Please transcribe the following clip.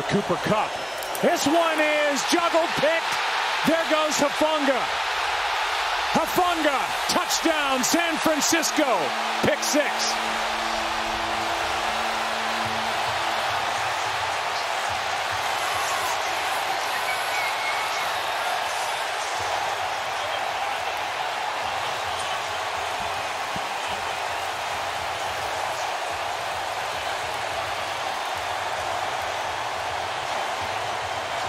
for Cooper Kupp. This one is juggled, picked. There goes Hufanga. Touchdown, San Francisco. Pick six.